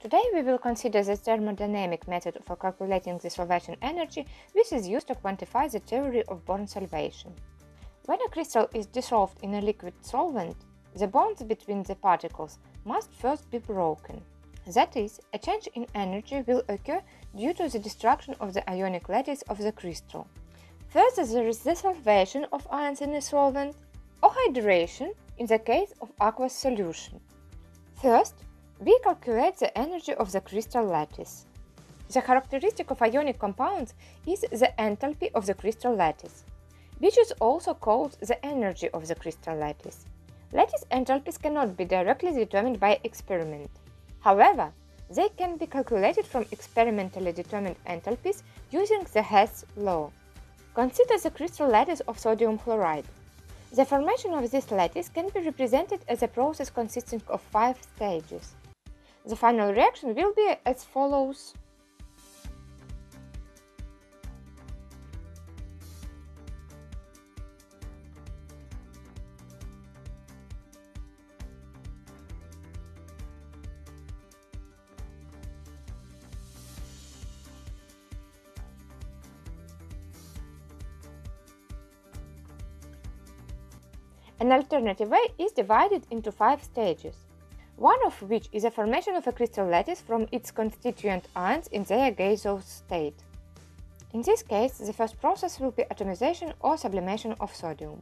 Today we will consider the thermodynamic method for calculating the solvation energy, which is used to quantify the theory of Born solvation. When a crystal is dissolved in a liquid solvent, the bonds between the particles must first be broken. That is, a change in energy will occur due to the destruction of the ionic lattice of the crystal. Further, there is the solvation of ions in a solvent, or hydration in the case of aqueous solution. First, we calculate the energy of the crystal lattice. The characteristic of ionic compounds is the enthalpy of the crystal lattice, which is also called the energy of the crystal lattice. Lattice enthalpies cannot be directly determined by experiment. However, they can be calculated from experimentally determined enthalpies using the Hess law. Consider the crystal lattice of sodium chloride. The formation of this lattice can be represented as a process consisting of 5 stages. The final reaction will be as follows. An alternative way is divided into 5 stages, one of which is the formation of a crystal lattice from its constituent ions in their gaseous state. In this case, the first process will be atomization or sublimation of sodium.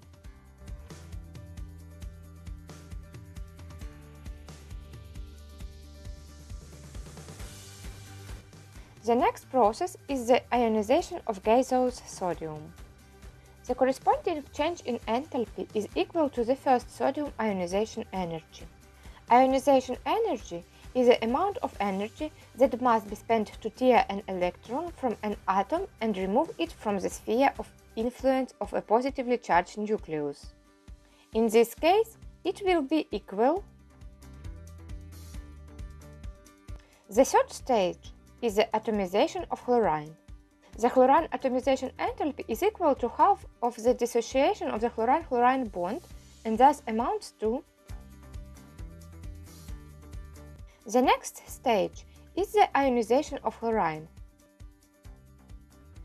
The next process is the ionization of gaseous sodium. The corresponding change in enthalpy is equal to the first sodium ionization energy. Ionization energy is the amount of energy that must be spent to tear an electron from an atom and remove it from the sphere of influence of a positively charged nucleus. In this case, it will be equal. The third stage is the atomization of chlorine. The chlorine atomization enthalpy is equal to half of the dissociation of the chlorine-chlorine bond and thus amounts to. The next stage is the ionization of chlorine.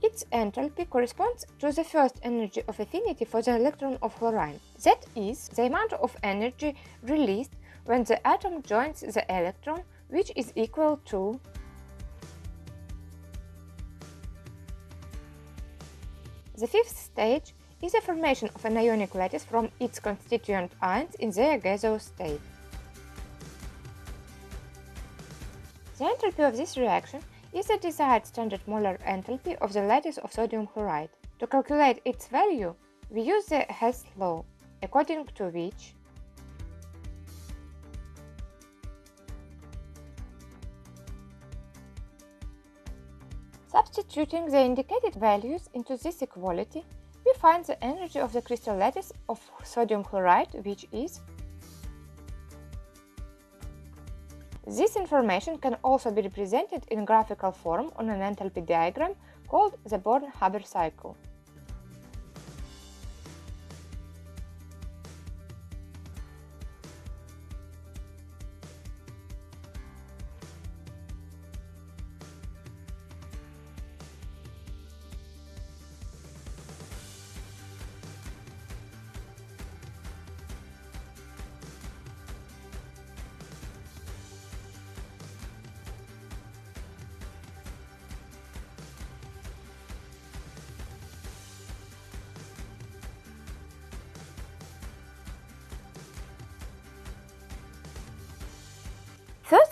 Its enthalpy corresponds to the first energy of affinity for the electron of chlorine, that is, the amount of energy released when the atom joins the electron, which is equal to. The fifth stage is the formation of an ionic lattice from its constituent ions in their gaseous state. The enthalpy of this reaction is the desired standard molar enthalpy of the lattice of sodium chloride. To calculate its value, we use the Hess law, according to which substituting the indicated values into this equality, we find the energy of the crystal lattice of sodium chloride, which is. This information can also be represented in graphical form on an enthalpy diagram called the Born-Haber cycle.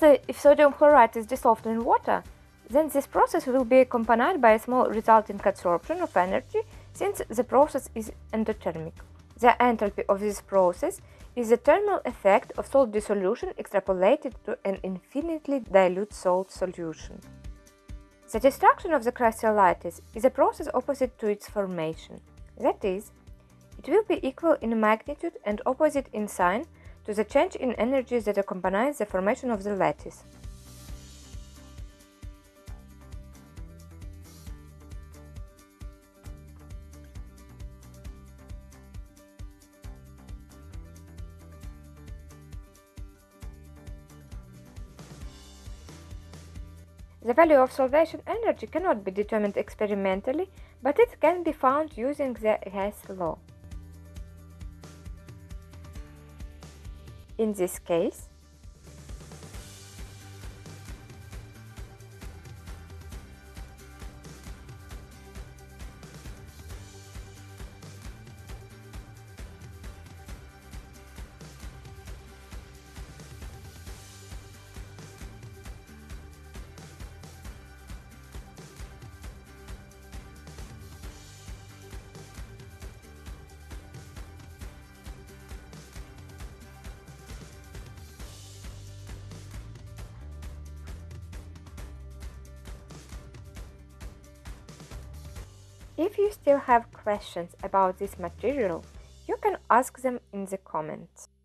Further, if sodium chloride is dissolved in water, then this process will be accompanied by a small resulting adsorption of energy, since the process is endothermic. The enthalpy of this process is the thermal effect of salt dissolution extrapolated to an infinitely dilute salt solution. The destruction of the crystal lattice is a process opposite to its formation. That is, it will be equal in magnitude and opposite in sign to the change in energy that accompanies the formation of the lattice. The value of solvation energy cannot be determined experimentally, but it can be found using the Hess law. In this case, if you still have questions about this material, you can ask them in the comments.